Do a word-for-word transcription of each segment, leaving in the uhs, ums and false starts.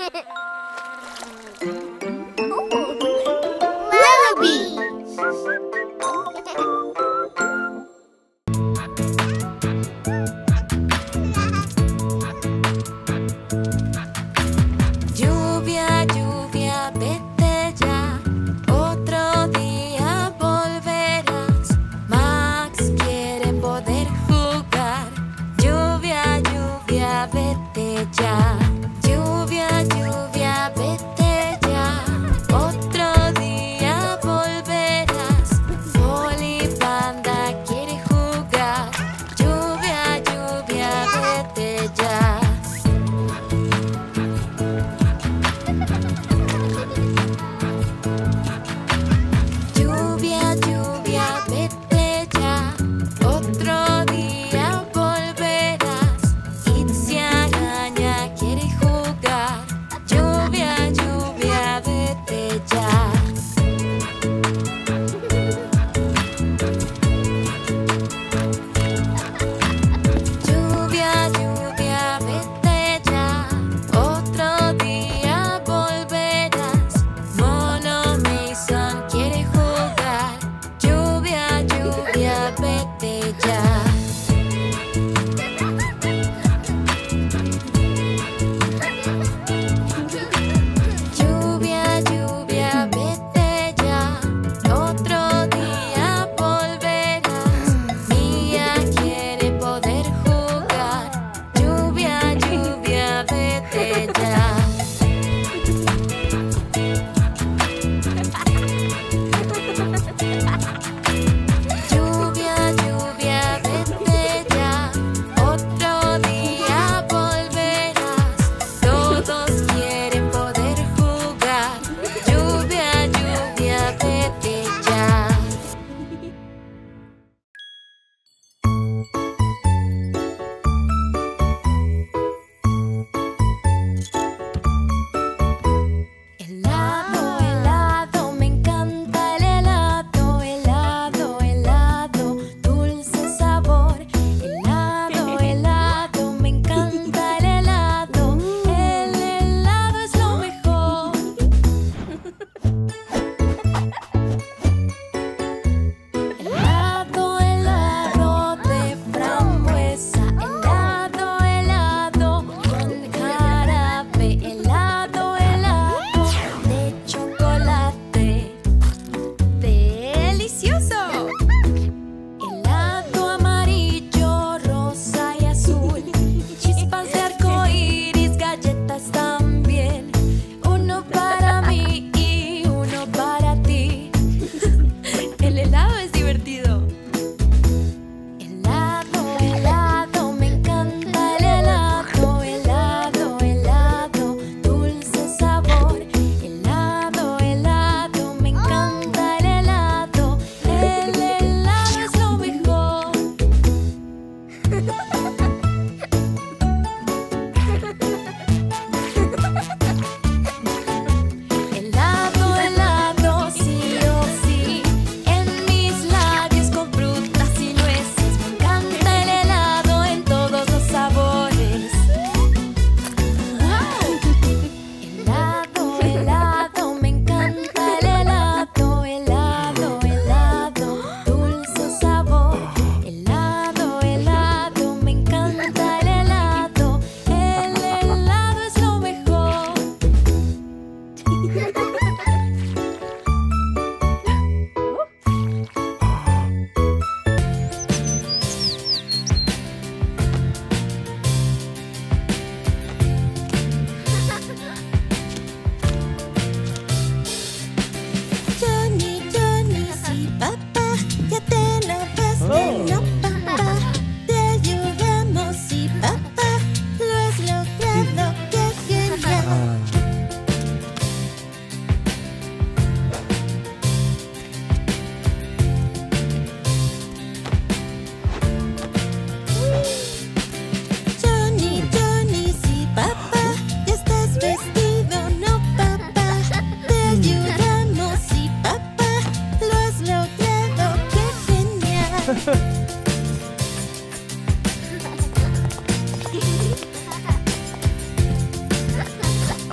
Vete ya, lluvia, lluvia, vete ya.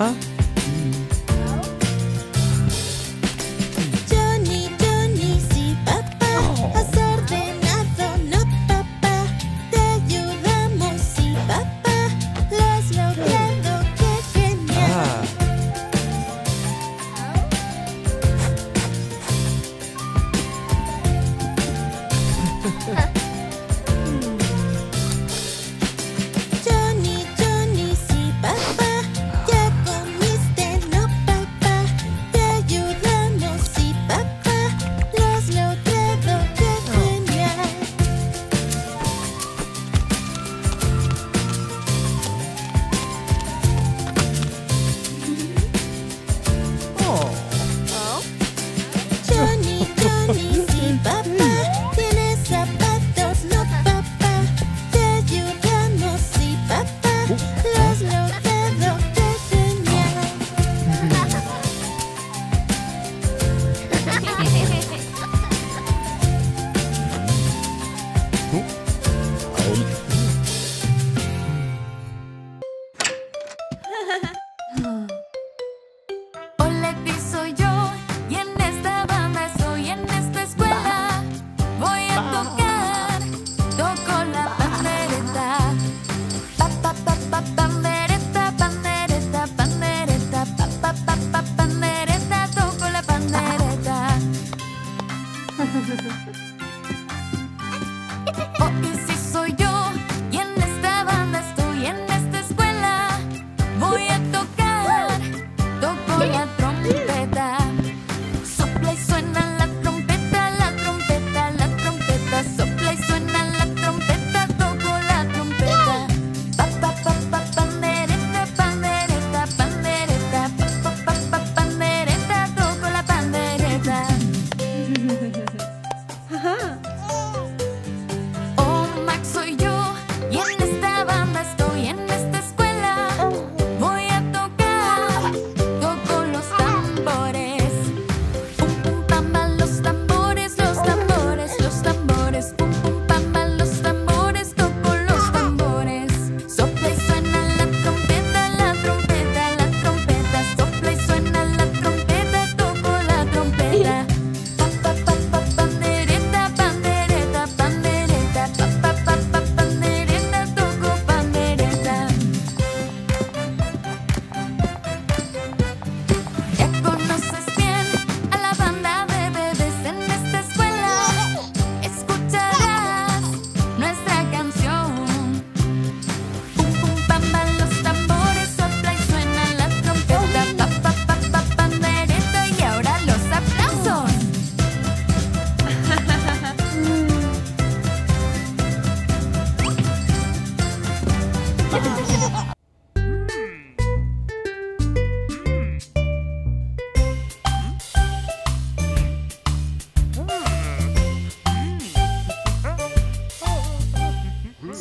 a Johnny, Johnny, sí, papá. Has ordenado, no, papá. Te ayudamos, sí, papá. Lo has logrado, qué genial. Ah. Johnny, Johnny, sí, papá. Ya comiste, no, papá. Te ayudamos, sí, papá. Lo has logrado, qué genial. Oh. Johnny, Johnny, sí, papá.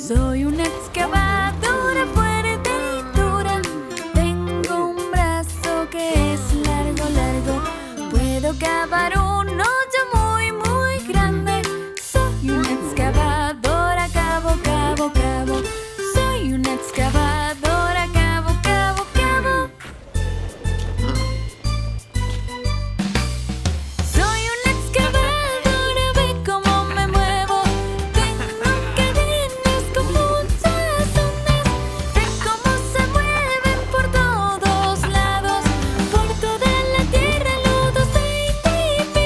Soy una excavadora fuerte y dura. Tengo un brazo que es largo, largo. Puedo cavar un hoyo muy, muy grande. Soy una excavadora, cavo, cavo, cavo. Soy una excavadora, cavo, cavo, cavo. Soy una excavadora, ve cómo me muevo. Tengo cadenas con muchas ondas. Ve cómo se mueven por todos lados. Por toda la tierra, lodos de ti.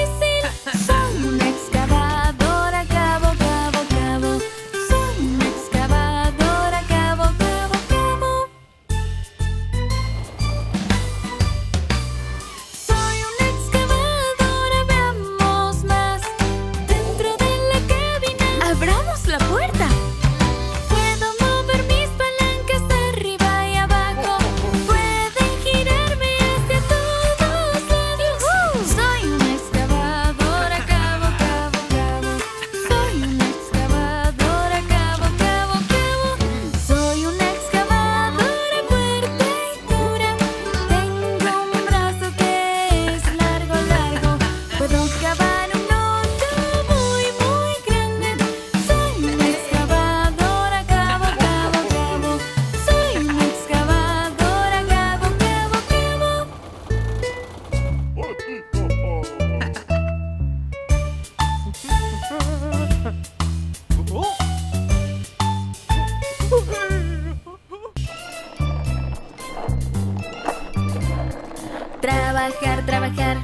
Trabajar, trabajar.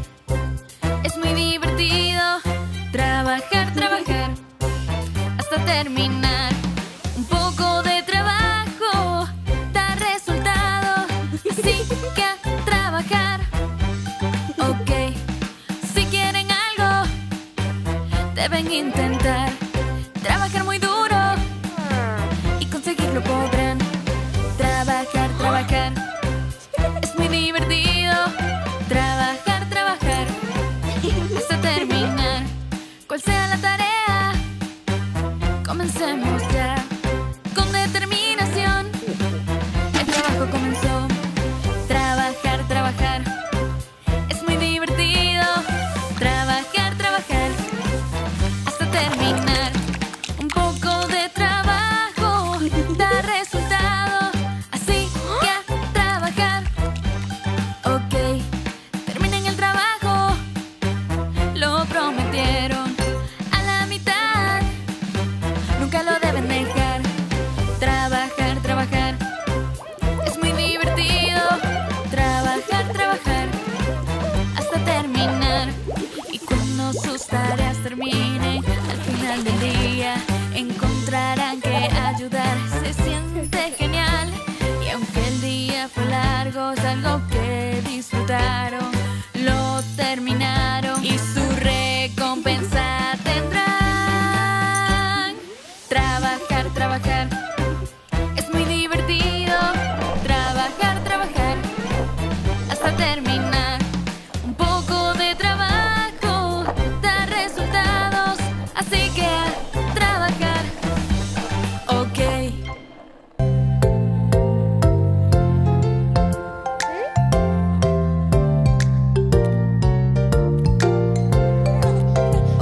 Es muy divertido. Trabajar, trabajar. Hasta terminar. Un poco de trabajo da resultado. Así que a trabajar. Ok. Si quieren algo, deben intentar. Trabajar muy duro y conseguirlo podrán. Trabajar, trabajar. Es muy divertido. Trabajar, trabajar. Hasta terminar. Cual sea la tarea, comencemos ya. Con determinación, el trabajo comenzó. Trabajar, trabajar. Es muy divertido. Trabajar, trabajar. Hasta terminar. Un poco de trabajo da resultado. Así que a trabajar. Ok, terminen el trabajo. Lo prometieron a la mitad. Nunca lo deben dejar. Trabajar, trabajar. Es muy divertido. Trabajar, trabajar. Hasta terminar. Y cuando sus tareas terminen, al final del día encontrarán que ayudar se siente genial. Y aunque el día fue largo, es algo que disfrutaron, lo terminaron y su recompensa tendrán. Trabajar, trabajar. Es muy divertido. Trabajar, trabajar. Hasta terminar. Un poco de trabajo da resultados. Así que a trabajar. Ok.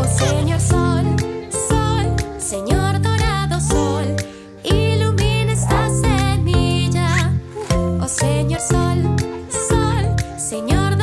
Oh, señor sol, sol, señor dorado sol, ilumina esta semilla. Oh, señor sol, sol, señor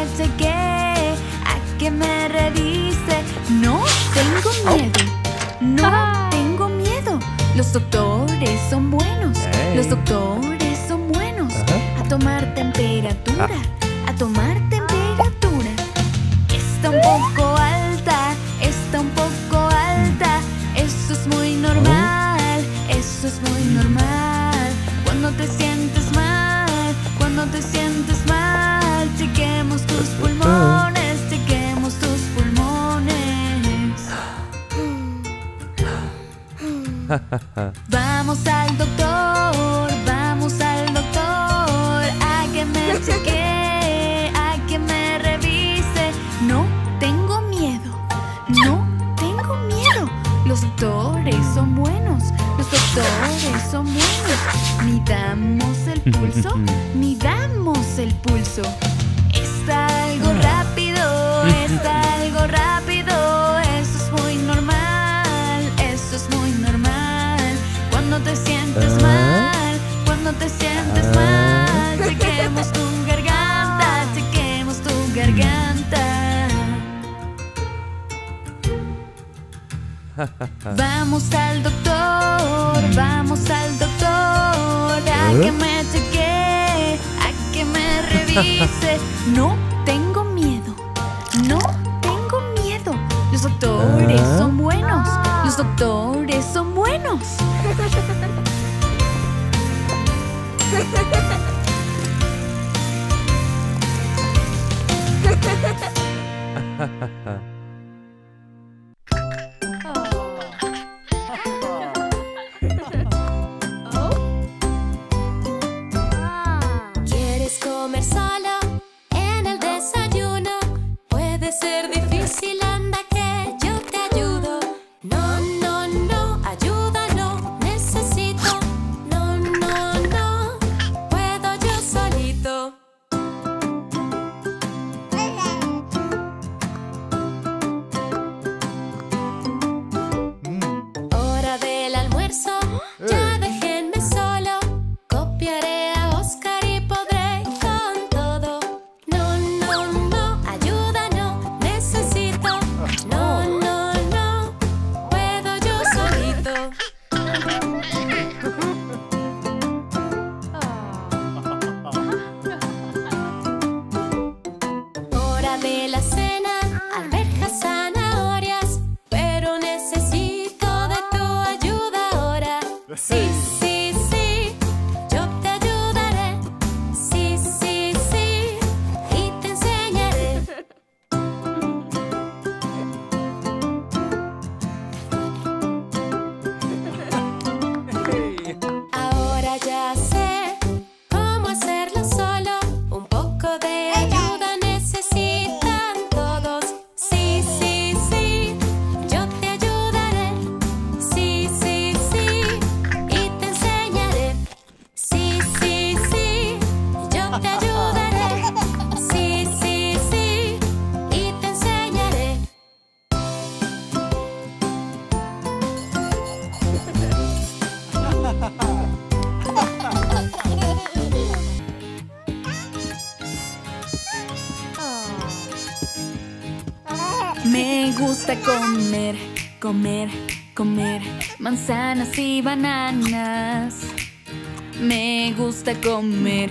desde que a que me revise. No tengo miedo, no tengo miedo. Los doctores son buenos, los doctores son buenos. A tomar temperatura, a tomar temperatura. Está un poco alta, está un poco alta. Eso es muy normal, eso es muy normal. Cuando te sientes mal, cuando te sientes mal. Chequemos tus pulmones, chequemos tus pulmones. Vamos al doctor, vamos al doctor, a que me chequee, a que me revise. No tengo miedo, no tengo miedo. Los doctores son buenos, los doctores son buenos. Midamos el pulso, midamos el pulso. Está algo rápido, está algo rápido. Eso es muy normal, eso es muy normal. Cuando te sientes mal, cuando te sientes mal. Chequemos tu garganta, chequemos tu garganta. Vamos al doctor, vamos al doctor, a que me chequee, a que me revise. No tengo miedo, no tengo miedo. Los doctores son buenos, los doctores son buenos. Comer, comer, comer manzanas y bananas. Me gusta comer,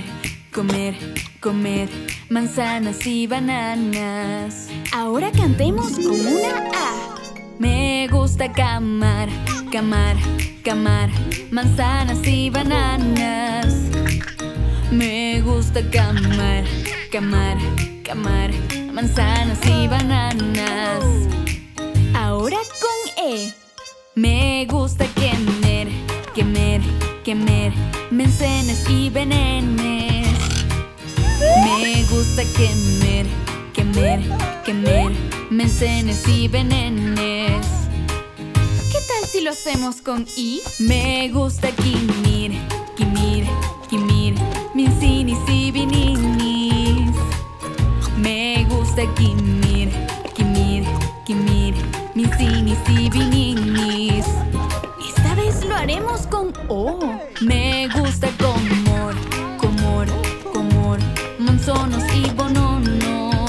comer, comer manzanas y bananas. Ahora cantemos con una A. Me gusta camar, camar, camar manzanas y bananas. Me gusta camar, camar, camar manzanas y bananas. Ahora con E. Me gusta quemer, quemer, quemer mencenes y venenes. Me gusta quemer, quemer, quemer mencenes y venenes. ¿Qué tal si lo hacemos con I? Me gusta quimir, quimir, quimir mincinis y vininis. Me gusta quimir, quimir, quimir mincinis y vininis. Esta vez lo haremos con O. Me gusta comor, comor, comor monzonos y bononos.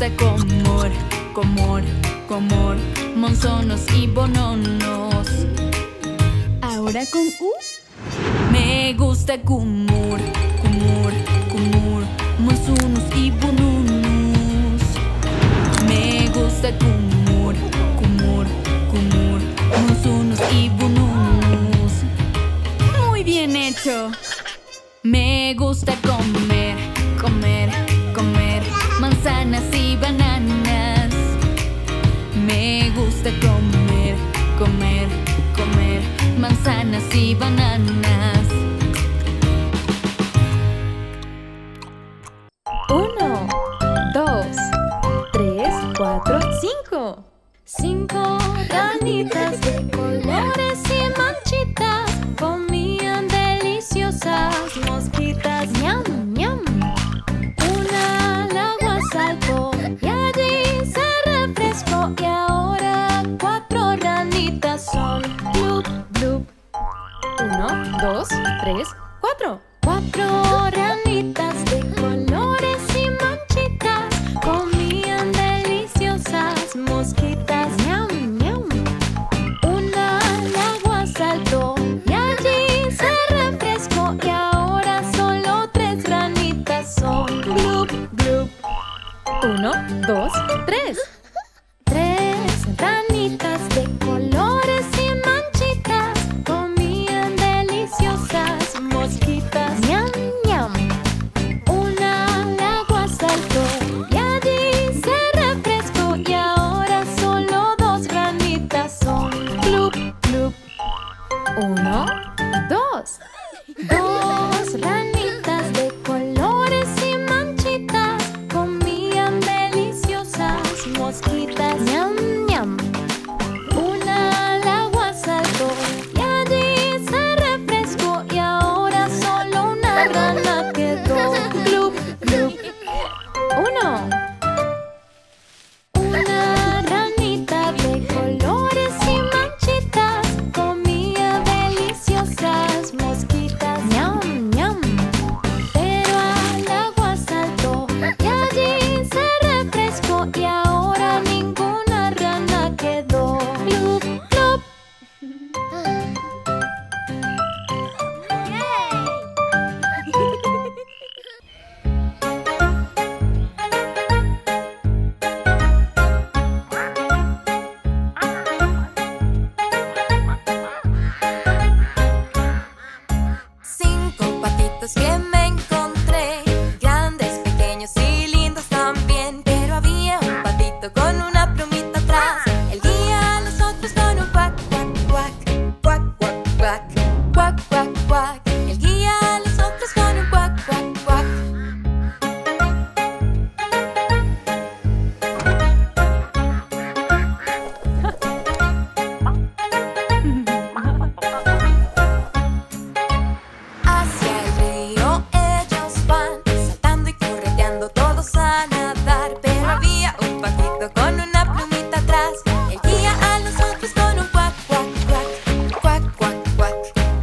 de comor, comor, comor, monzonos y bononos. Ahora con U. Me gusta kumur, kumur, kumur, monzonos y bonunus. Me gusta kumur, kumur, kumur, monzonos y bonunus. Muy bien hecho. Me gusta comer, comer, comer, manzanas y bananas. Me gusta comer, comer, comer, manzanas y bananas. Uno, dos, tres, cuatro, cinco. Cinco ranitas de colores y manchitas comían deliciosas mosquitas. ¡Miam, miam! Una al agua saltó y allí se refrescó. Y ahora cuatro ranitas son. Blup, blup. Uno, dos, tres, cuatro. Cuatro ranitas de colores y manchitas comían deliciosas mosquitas. ¡Miam, miam! Una al agua saltó y allí se refrescó. Y ahora solo tres ranitas son. Blup, blup. Uno, dos, tres. Tres ranitas de colores y manchitas comían deliciosas mosquitas. ¡Ñam, ñam! Una al agua saltó y allí se refrescó. Y ahora solo dos ranitas son. Club, club. Uno, dos. Dos ranitas de colores y manchitas comían deliciosas mosquitas. ¡Ñam, ñam! Una al agua saltó y allí se refrescó. Y ahora solo una rana quedó. Glup, glup. Uno. Una ranita de colores y manchitas comía deliciosas mosquitas. ¡Ñam, ñam! Pero al agua saltó y allí se refrescó. Y ahora ninguna rana quedó. Glup, glup. Cinco patitos que me encontré, grandes, pequeños y lindos también. Pero había un patito con una plumita atrás. Él guía a los otros con un cuac, cuac, cuac, cuac, cuac, cuac, cuac, cuac, cuac. Él guía a los otros con un cuac, cuac, cuac. Hacia el río ellos van, saltando y correteando todos a nadar. Pero había un patito con una plumita atrás. Él guía a los otros con un cuac, cuac, cuac, cuac, cuac, cuac,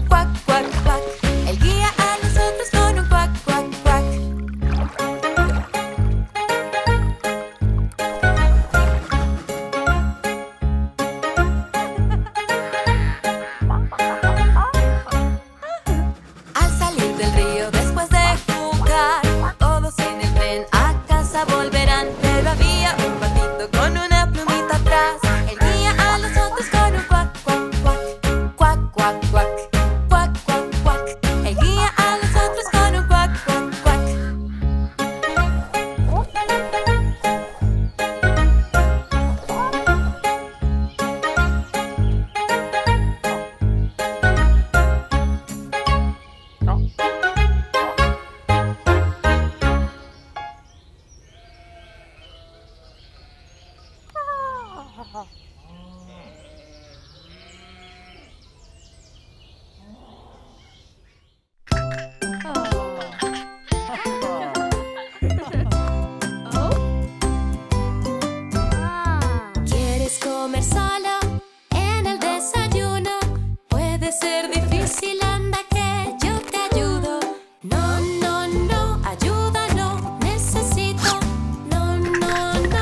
cuac, cuac, cuac. Él guía a los otros con un cuac, cuac, cuac. Al salir del río después de jugar, todos en el tren a casa volverán. Pero había un patito con una plumita atrás. Él guía a los otros con un cuac, cuac, cuac, cuac, cuac, cuac, cuac, cuac, cuac. Él guía a los otros con un cuac, cuac, cuac. ¿Quieres comer solo en el desayuno? Puede ser difícil, anda que yo te ayudo. No, no, no, ayuda no necesito. No, no, no.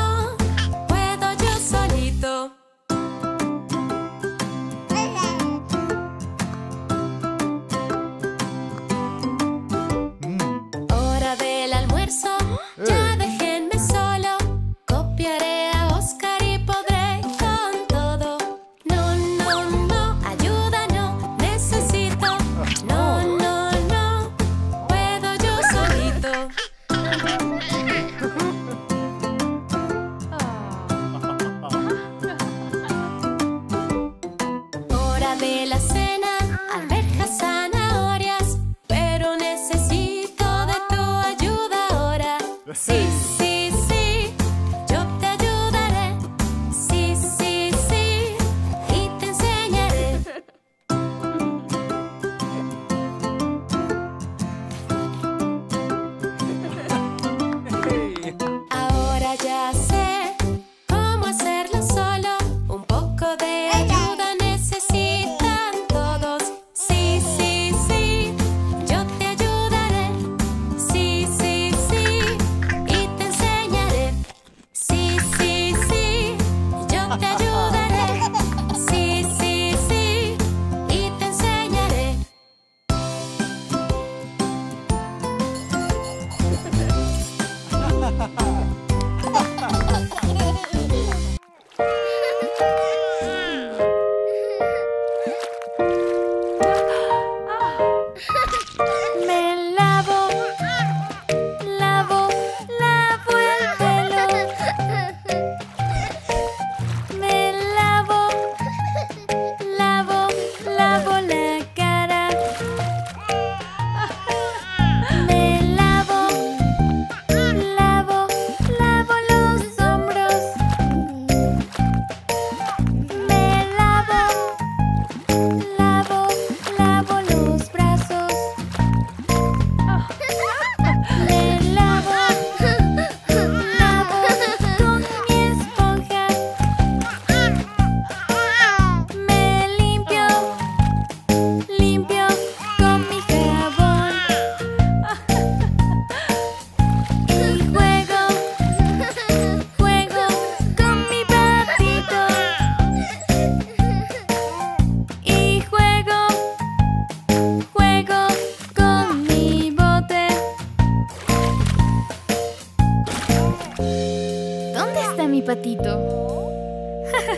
¿Dónde está mi patito?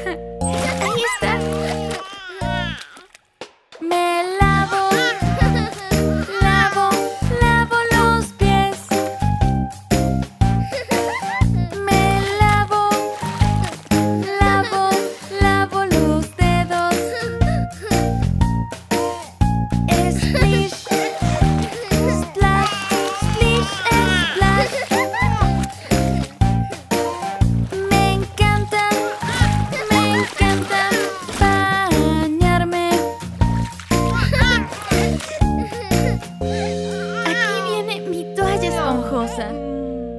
¡Ahí está! Me lavo, lavo, lavo los pies. Me lavo, lavo, lavo los dedos. Splish, splash, splish, splash.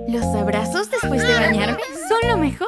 Los abrazos después de bañarme son lo mejor.